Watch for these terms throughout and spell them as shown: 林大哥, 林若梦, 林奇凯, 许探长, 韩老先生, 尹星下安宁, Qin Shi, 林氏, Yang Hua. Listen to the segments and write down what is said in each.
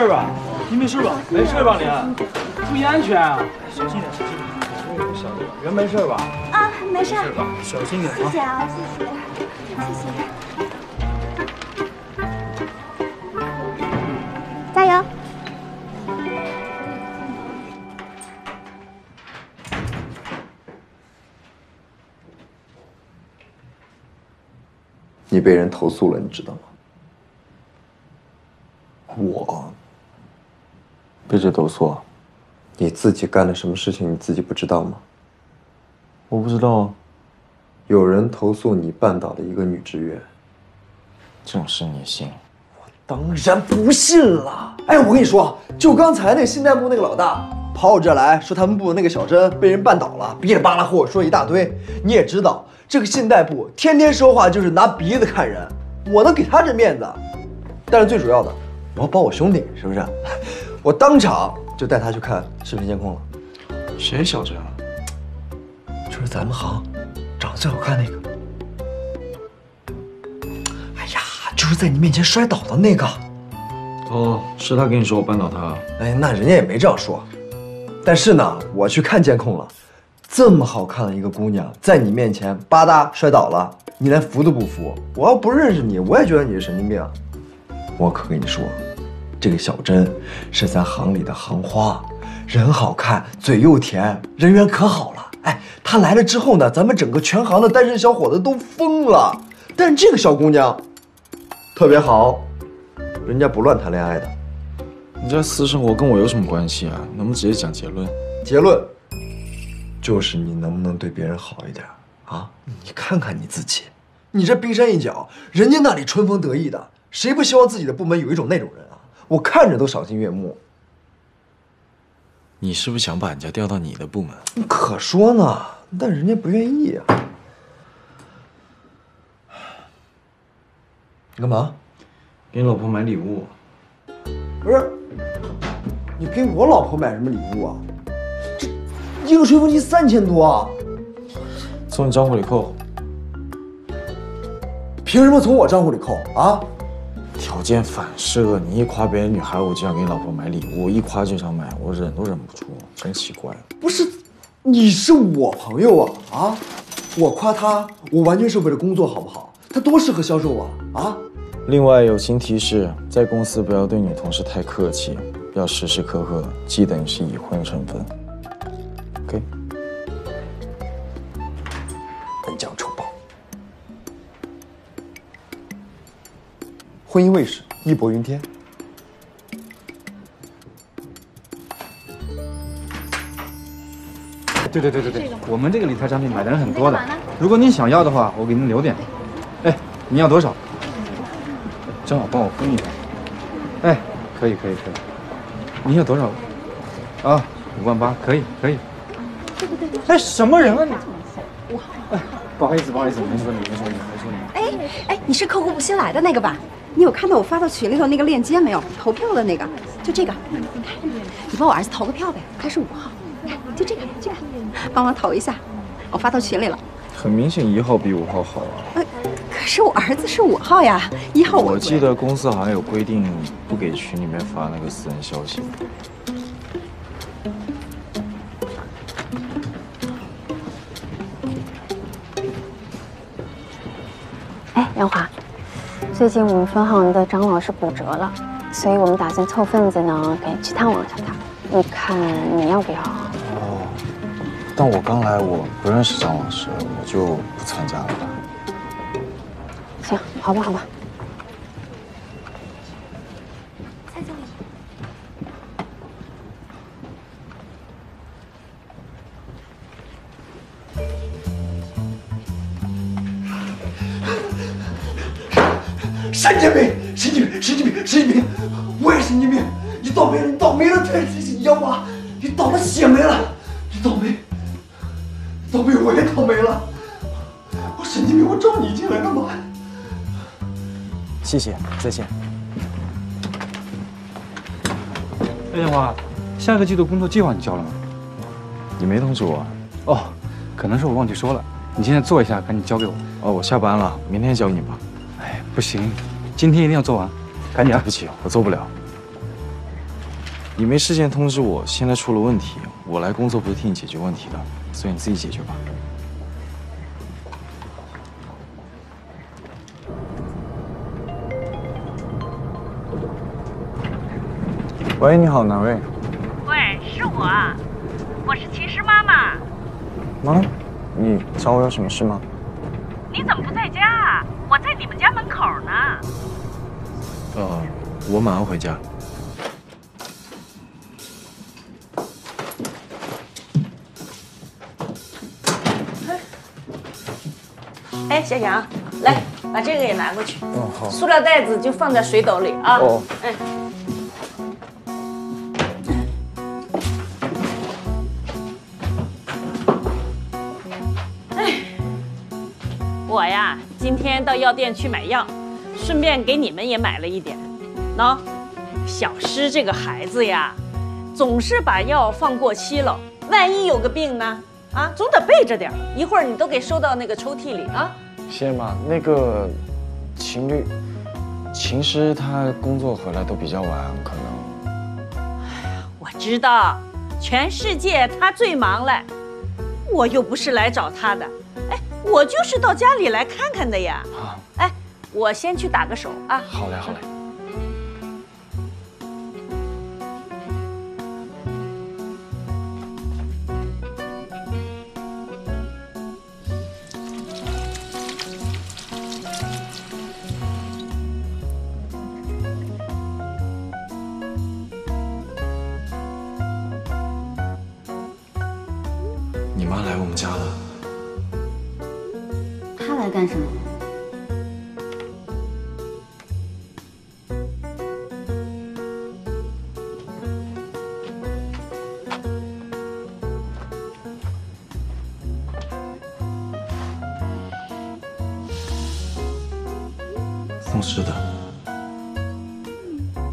事吧？你没事吧？没事吧，您？注意安全啊！小心点，小心点。小心点，人没事吧？啊，没事。小心点啊！谢谢啊，谢谢，谢谢。加油！ 你被人投诉了，你知道吗？我被谁投诉啊？你自己干了什么事情，你自己不知道吗？我不知道啊。有人投诉你绊倒了一个女职员，这种事你信？我当然不信了。哎，我跟你说，就刚才那信贷部那个老大跑我这来说，他们部那个小珍被人绊倒了，噼里啪啦和我说一大堆。你也知道。 这个信贷部天天说话就是拿鼻子看人，我能给他这面子？但是最主要的，我要帮我兄弟，是不是？我当场就带他去看视频监控了。谁小珍啊？就是咱们行长得最好看那个。哎呀，就是在你面前摔倒的那个。哦，是他跟你说我绊倒他？哎，那人家也没这样说。但是呢，我去看监控了。 这么好看的一个姑娘，在你面前吧嗒摔倒了，你连扶都不扶。我要不认识你，我也觉得你是神经病。我可跟你说，这个小珍是咱行里的行花，人好看，嘴又甜，人缘可好了。哎，她来了之后呢，咱们整个全行的单身小伙子都疯了。但是这个小姑娘特别好，人家不乱谈恋爱的。你这私生活跟我有什么关系啊？能不能直接讲结论？结论。 就是你能不能对别人好一点啊？你看看你自己，你这冰山一角，人家那里春风得意的，谁不希望自己的部门有一种那种人啊？我看着都赏心悦目。你是不是想把人家调到你的部门？你可说呢，但人家不愿意啊。你干嘛？给你老婆买礼物。不是，你给我老婆买什么礼物啊？ 一个吹风机3000多啊！从你账户里扣，凭什么从我账户里扣啊？条件反射，你一夸别人女孩，我就想给老婆买礼物；一夸就想买，我忍都忍不住，真奇怪。不是，你是我朋友啊啊！我夸他，我完全是为了工作，好不好？他多适合销售啊啊！另外，友情提示：在公司不要对女同事太客气，要时时刻刻记得你是已婚身份。 OK， 本奖抽报。婚姻卫士，义薄云天。对，我们这个理财产品买的人很多的，如果您想要的话，我给您留点。哎，你要多少？正好帮我分一点。哎，可以。你要多少？啊，58000，可以。 哎，什么人啊你？哎，不好意思，没说你。哎，你是客户部新来的那个吧？你有看到我发到群里头那个链接没有？投票的那个，就这个。你看，你帮我儿子投个票呗，他是5号，看，就这个，帮忙投一下，我发到群里了。很明显，1号比5号好啊。可是我儿子是5号呀，1号我记得公司好像有规定，不给群里面发那个私人消息。 杨华，最近我们分行的张老师骨折了，所以我们打算凑份子呢，给去探望一下他。你看你要不要？哦，但我刚来，我不认识张老师，我就不参加了吧。行，好吧。蔡经理，神经病！我也神经病！你倒霉了，对，杨华，你倒了血霉了，你倒霉，我也倒霉了，我神经病，我招你进来干嘛？谢谢，再见。哎，杨华，下个季度工作计划你交了吗？你没通知我。哦，可能是我忘记说了，你现在做一下，赶紧交给我。哦，我下班了，明天交给你吧。哎，不行。 今天一定要做完，赶紧啊！对不起，我做不了。你没事先通知我，现在出了问题，我来工作不是替你解决问题的，所以你自己解决吧。喂，你好，哪位？喂，是我，我是秦师妈妈。妈，你找我有什么事吗？你怎么不在家啊？我在你们家门口呢。我马上回家。 哎，小杨，来把这个也拿过去。哦，好。塑料袋子就放在水斗里啊。哦。嗯。哎，我呀，今天到药店去买药，顺便给你们也买了一点。喏，小诗这个孩子呀，总是把药放过期了，万一有个病呢？ 啊，总得备着点儿，一会儿你都给收到那个抽屉里啊。谢谢妈，那个秦师他工作回来都比较晚，可能。哎呀，我知道，全世界他最忙了，我又不是来找他的，哎，我就是到家里来看看的呀。啊，哎，我先去打个手啊。好嘞，好嘞。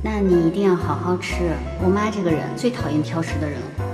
那你一定要好好吃。我妈这个人最讨厌挑食的人了。